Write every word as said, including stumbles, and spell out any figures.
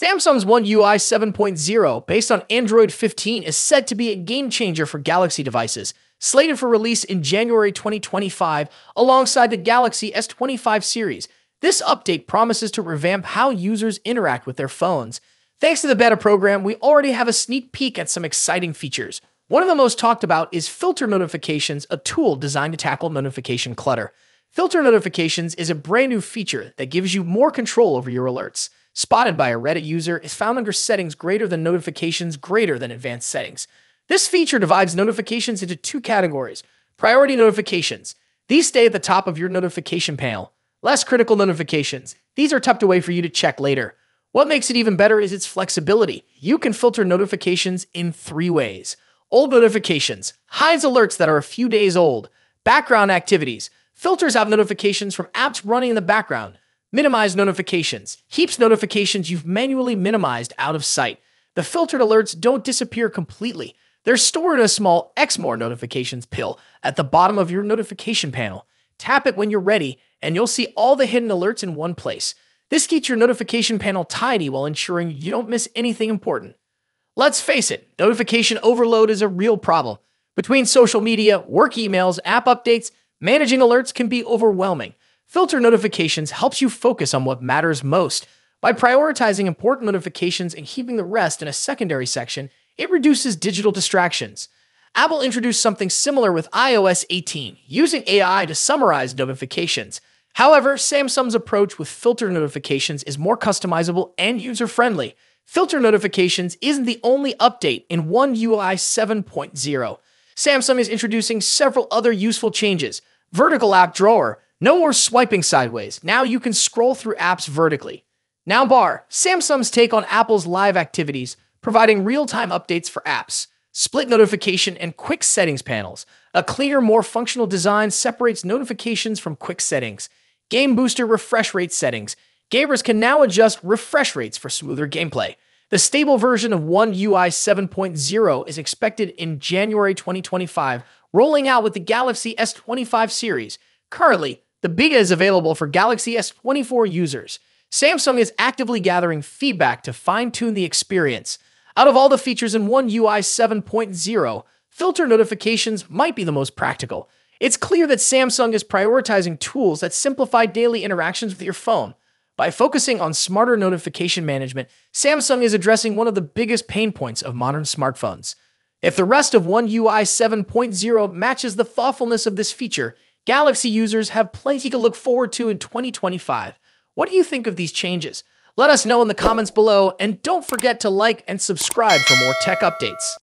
Samsung's One U I seven point oh, based on Android fifteen, is said to be a game changer for Galaxy devices, slated for release in January twenty twenty-five alongside the Galaxy S twenty-five series. This update promises to revamp how users interact with their phones. Thanks to the beta program, we already have a sneak peek at some exciting features. One of the most talked about is Filter Notifications, a tool designed to tackle notification clutter. Filter Notifications is a brand new feature that gives you more control over your alerts. Spotted by a Reddit user is found under Settings Greater Than Notifications Greater Than Advanced Settings. This feature divides notifications into two categories. Priority notifications. These stay at the top of your notification panel. Less critical notifications. These are tucked away for you to check later. What makes it even better is its flexibility. You can filter notifications in three ways. Old notifications. Hides alerts that are a few days old. Background activities. Filters out notifications from apps running in the background. Minimize notifications. Keeps notifications you've manually minimized out of sight. The filtered alerts don't disappear completely. They're stored in a small Xmore notifications pill at the bottom of your notification panel. Tap it when you're ready, and you'll see all the hidden alerts in one place. This keeps your notification panel tidy while ensuring you don't miss anything important. Let's face it, notification overload is a real problem. Between social media, work emails, app updates, managing alerts can be overwhelming. Filter notifications helps you focus on what matters most. By prioritizing important notifications and keeping the rest in a secondary section, it reduces digital distractions. Apple introduced something similar with iOS eighteen, using A I to summarize notifications. However, Samsung's approach with filter notifications is more customizable and user-friendly. Filter notifications isn't the only update in One U I seven point oh. Samsung is introducing several other useful changes. Vertical app drawer. No more swiping sideways. Now you can scroll through apps vertically. Now bar. Samsung's take on Apple's live activities, providing real-time updates for apps. Split notification and quick settings panels. A cleaner, more functional design separates notifications from quick settings. Game booster refresh rate settings. Gamers can now adjust refresh rates for smoother gameplay. The stable version of One U I seven point oh is expected in January twenty twenty-five, rolling out with the Galaxy S twenty-five series. Currently, the beta is available for Galaxy S twenty-four users. Samsung is actively gathering feedback to fine-tune the experience. Out of all the features in One U I seven point oh, filter notifications might be the most practical. It's clear that Samsung is prioritizing tools that simplify daily interactions with your phone. By focusing on smarter notification management, Samsung is addressing one of the biggest pain points of modern smartphones. If the rest of One U I seven point oh matches the thoughtfulness of this feature, Galaxy users have plenty to look forward to in twenty twenty-five. What do you think of these changes? Let us know in the comments below, and don't forget to like and subscribe for more tech updates.